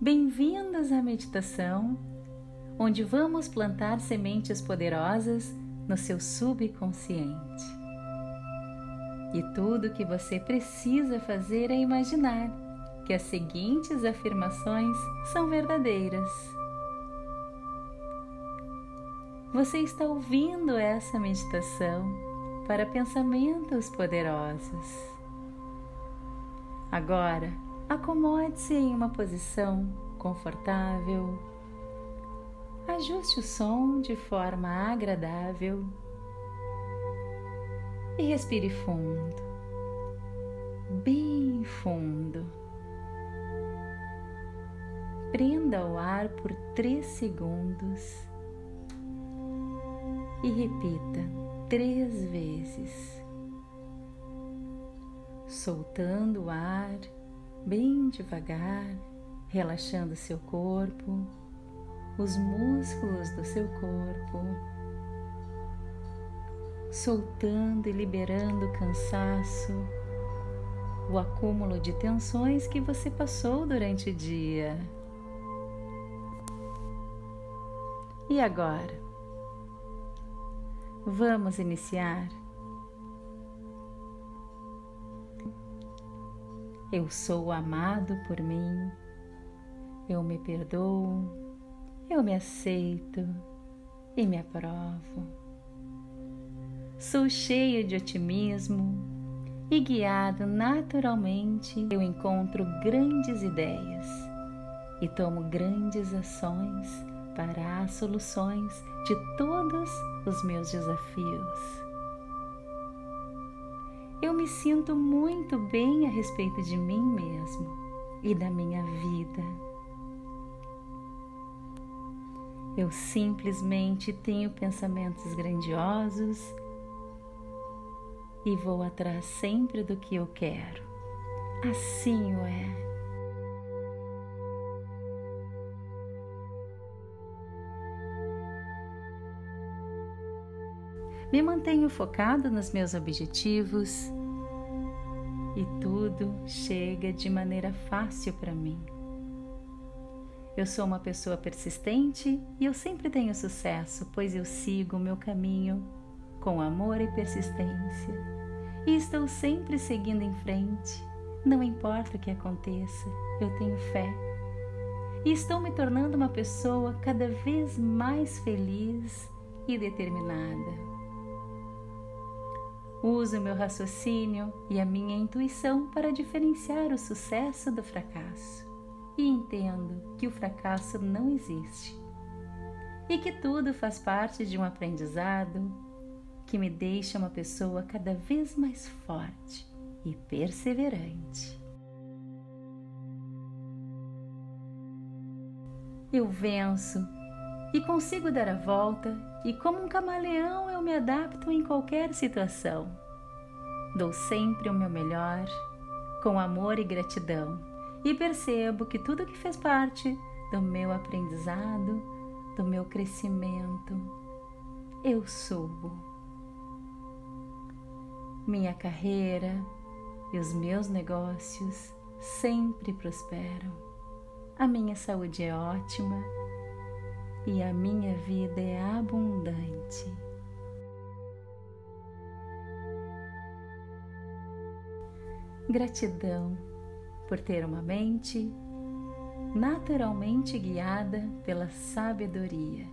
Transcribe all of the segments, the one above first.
Bem-vindos à meditação, onde vamos plantar sementes poderosas no seu subconsciente. E tudo o que você precisa fazer é imaginar que as seguintes afirmações são verdadeiras. Você está ouvindo essa meditação para pensamentos poderosos. Agora, acomode-se em uma posição confortável. Ajuste o som de forma agradável. E respire fundo, bem fundo. Prenda o ar por 3 segundos e repita 3 vezes, soltando o ar bem devagar, relaxando seu corpo, os músculos do seu corpo, soltando e liberando o cansaço, o acúmulo de tensões que você passou durante o dia. E agora? Vamos iniciar. Eu sou amado por mim, eu me perdoo, eu me aceito e me aprovo. Sou cheio de otimismo e guiado naturalmente, eu encontro grandes ideias e tomo grandes ações para as soluções de todos os meus desafios. Eu me sinto muito bem a respeito de mim mesmo e da minha vida. Eu simplesmente tenho pensamentos grandiosos e vou atrás sempre do que eu quero. Assim o é. Me mantenho focado nos meus objetivos e tudo chega de maneira fácil para mim. Eu sou uma pessoa persistente e eu sempre tenho sucesso, pois eu sigo o meu caminho com amor e persistência. E estou sempre seguindo em frente, não importa o que aconteça, eu tenho fé. E estou me tornando uma pessoa cada vez mais feliz e determinada. Uso meu raciocínio e a minha intuição para diferenciar o sucesso do fracasso e entendo que o fracasso não existe e que tudo faz parte de um aprendizado que me deixa uma pessoa cada vez mais forte e perseverante. Eu venço e consigo dar a volta. E como um camaleão eu me adapto em qualquer situação. Dou sempre o meu melhor, com amor e gratidão, e percebo que tudo que fez parte do meu aprendizado, do meu crescimento, eu subo. Minha carreira e os meus negócios sempre prosperam. A minha saúde é ótima. E a minha vida é abundante. Gratidão por ter uma mente naturalmente guiada pela sabedoria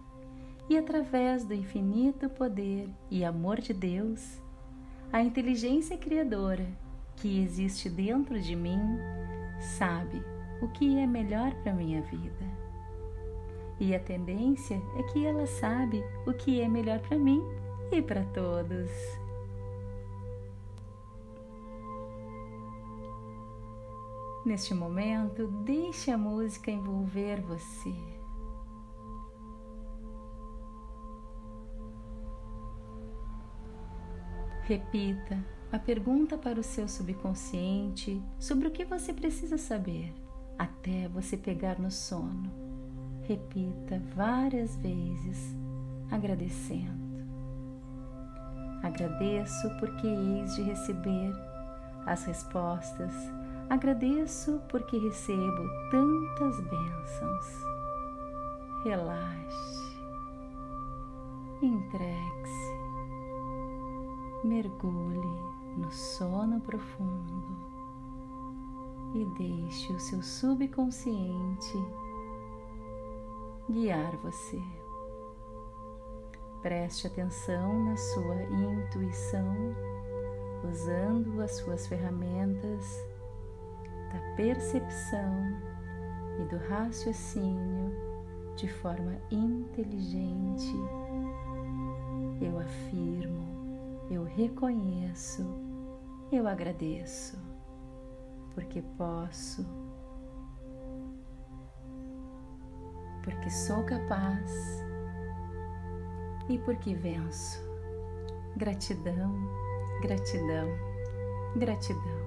e através do infinito poder e amor de Deus, a inteligência criadora que existe dentro de mim sabe o que é melhor para minha vida. E a tendência é que ela sabe o que é melhor para mim e para todos. Neste momento, deixe a música envolver você. Repita a pergunta para o seu subconsciente sobre o que você precisa saber até você pegar no sono. Repita várias vezes, agradecendo. Agradeço porque hei de receber as respostas Agradeço porque recebo tantas bênçãos. Relaxe, entregue-se, mergulhe no sono profundo e deixe o seu subconsciente guiar você. Preste atenção na sua intuição, usando as suas ferramentas da percepção e do raciocínio de forma inteligente. Eu afirmo, eu reconheço, eu agradeço, porque posso, porque sou capaz e porque venço. Gratidão, gratidão, gratidão.